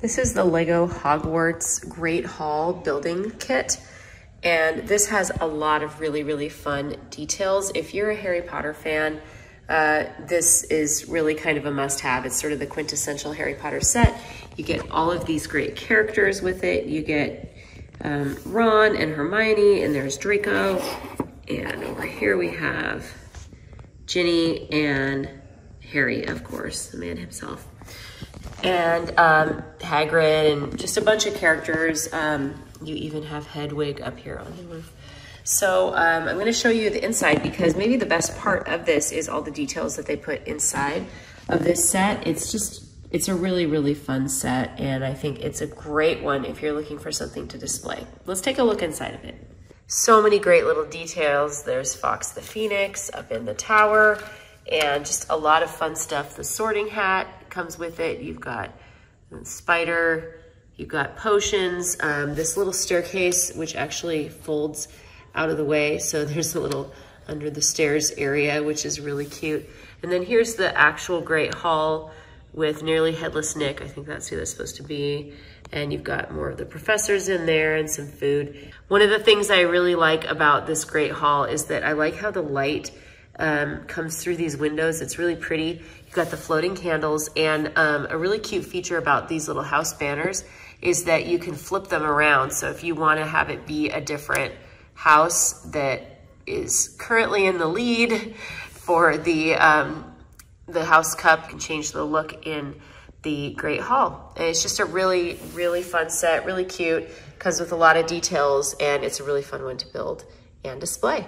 This is the Lego Hogwarts Great Hall building kit. And this has a lot of really, really fun details. If you're a Harry Potter fan, this is really kind of a must-have. It's sort of the quintessential Harry Potter set. You get all of these great characters with it. You get Ron and Hermione, and there's Draco. And over here we have Ginny and Harry, of course, the man himself. And Hagrid and just a bunch of characters. You even have Hedwig up here on the roof. So I'm going to show you the inside, because maybe the best part of this is all the details that they put inside of this set. It's a really, really fun set, and I think it's a great one if you're looking for something to display. Let's take a look inside of it. So many great little details. There's Fox the Phoenix up in the tower, and just a lot of fun stuff. The sorting hat comes with it. You've got the spider. You've got potions, this little staircase, which actually folds out of the way. So there's a little under the stairs area, which is really cute. And then here's the actual Great Hall with nearly headless Nick. I think that's who that's supposed to be. And you've got more of the professors in there and some food. One of the things I really like about this Great Hall is that I like how the light comes through these windows. It's really pretty. You've got the floating candles, and a really cute feature about these little house banners is that you can flip them around. So if you want to have it be a different house that is currently in the lead for the house cup, you can change the look in the Great Hall. And it's just a really, really fun set, really cute, comes with a lot of details, and it's a really fun one to build and display.